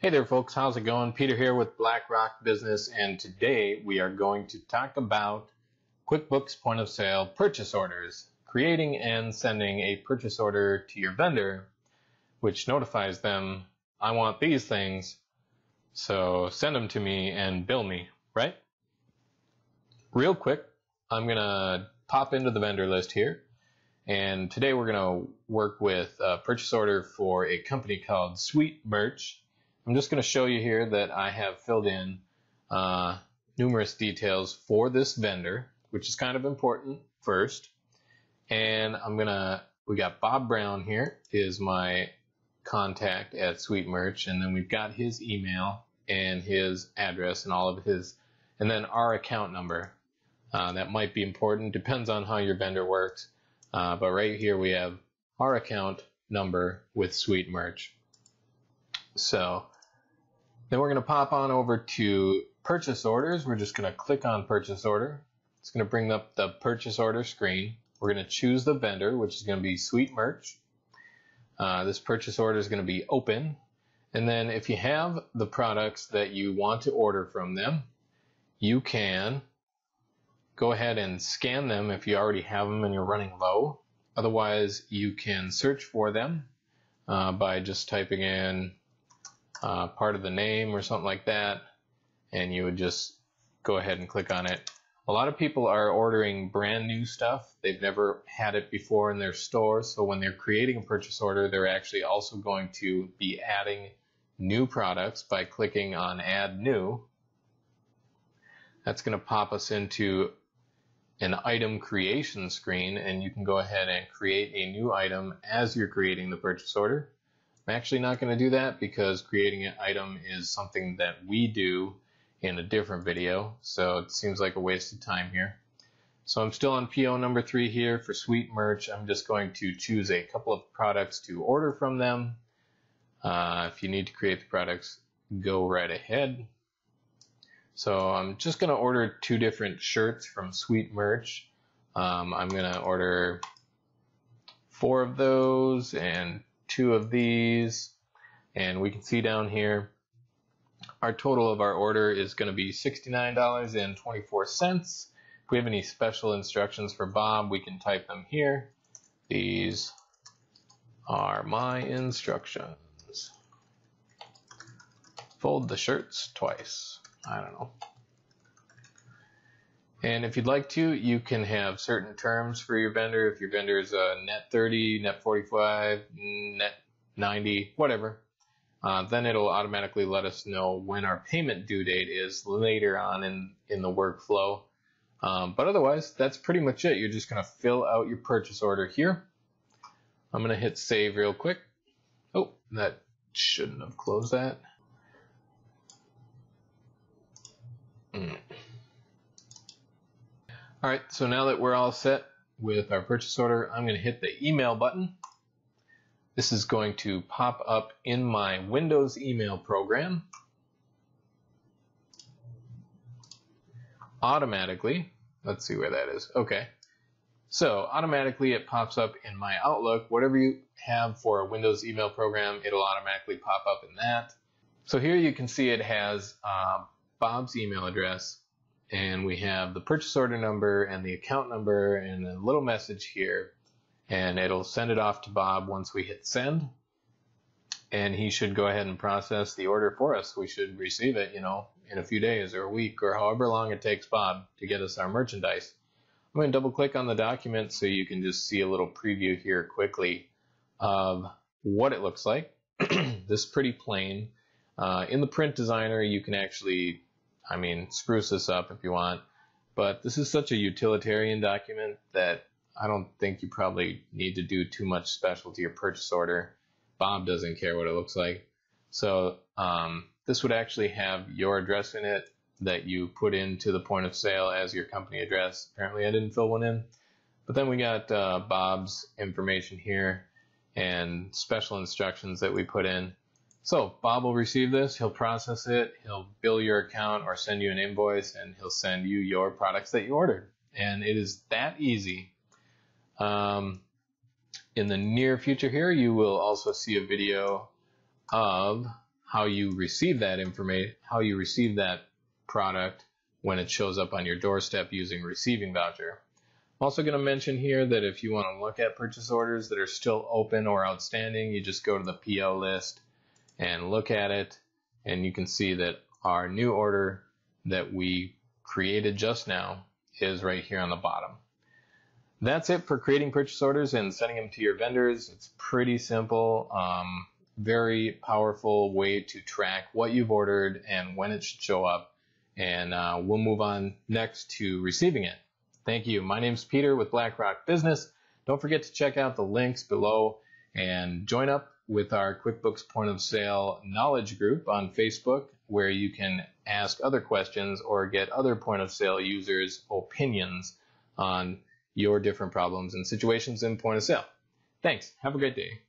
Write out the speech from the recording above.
Hey there folks, how's it going? Peter here with BlackRock Business, and today we are going to talk about QuickBooks Point of Sale purchase orders, creating and sending a purchase order to your vendor, which notifies them, I want these things, so send them to me and bill me, right? Real quick, I'm gonna pop into the vendor list here, and today we're gonna work with a purchase order for a company called Sweet Merch. I'm just going to show you here that I have filled in numerous details for this vendor, which is kind of important first. And we got Bob Brown here is my contact at Sweet Merch, and then we've got his email and his address and all of his, and then our account number. That might be important, depends on how your vendor works. But right here we have our account number with Sweet Merch. So then we're going to pop on over to purchase orders. We're just going to click on purchase order. It's going to bring up the purchase order screen. We're going to choose the vendor, which is going to be Sweet Merch. This purchase order is going to be open. And then if you have the products that you want to order from them, you can go ahead and scan them if you already have them and you're running low. Otherwise, you can search for them by just typing in part of the name or something like that, and you would just go ahead and click on it. A lot of people are ordering brand new stuff. They've never had it before in their store, so when they're creating a purchase order, they're actually also going to be adding new products by clicking on add new. That's going to pop us into an item creation screen, and you can go ahead and create a new item as you're creating the purchase order. I'm actually not going to do that because creating an item is something that we do in a different video, so it seems like a waste of time here. So I'm still on PO number 3 here for Sweet Merch. I'm just going to choose a couple of products to order from them. If you need to create the products, go right ahead. So I'm just going to order 2 different shirts from Sweet Merch. I'm going to order 4 of those and 2 of these, and we can see down here our total of our order is going to be $69.24. If we have any special instructions for Bob, we can type them here. These are my instructions. Fold the shirts twice. I don't know. And if you'd like to, you can have certain terms for your vendor. If your vendor is a net 30, net 45, net 90, whatever, then it'll automatically let us know when our payment due date is later on in the workflow. But otherwise, that's pretty much it. You're just going to fill out your purchase order here. I'm going to hit save real quick. Oh, that shouldn't have closed that. All right, so now that we're all set with our purchase order, I'm going to hit the email button. This is going to pop up in my Windows email program automatically. Let's see where that is. Okay. So automatically it pops up in my Outlook. Whatever you have for a Windows email program, it'll automatically pop up in that. So here you can see it has Bob's email address, and we have the purchase order number and the account number and a little message here, and it'll send it off to Bob once we hit send, and he should go ahead and process the order for us. We should receive it, you know, in a few days or a week or however long it takes Bob to get us our merchandise. I'm going to double click on the document so you can just see a little preview here quickly of what it looks like. This is pretty plain. In the print designer you can actually spruce this up if you want, but this is such a utilitarian document that I don't think you probably need to do too much special to your purchase order. Bob doesn't care what it looks like. So this would actually have your address in it that you put into the point of sale as your company address. Apparently I didn't fill one in. But then we got Bob's information here and special instructions that we put in. So Bob will receive this, he'll process it, he'll bill your account or send you an invoice, and he'll send you your products that you ordered. And it is that easy. In the near future here, you will also see a video of how you receive that information, how you receive that product when it shows up on your doorstep using receiving voucher. I'm also going to mention here that if you want to look at purchase orders that are still open or outstanding, you just go to the PO list and look at it, and you can see that our new order that we created just now is right here on the bottom. That's it for creating purchase orders and sending them to your vendors. It's pretty simple, very powerful way to track what you've ordered and when it should show up. And we'll move on next to receiving it. Thank you. My name's Peter with BlackRock Business. Don't forget to check out the links below and join up with our QuickBooks Point of Sale Knowledge Group on Facebook, where you can ask other questions or get other point of sale users' opinions on your different problems and situations in point of sale. Thanks. Have a great day.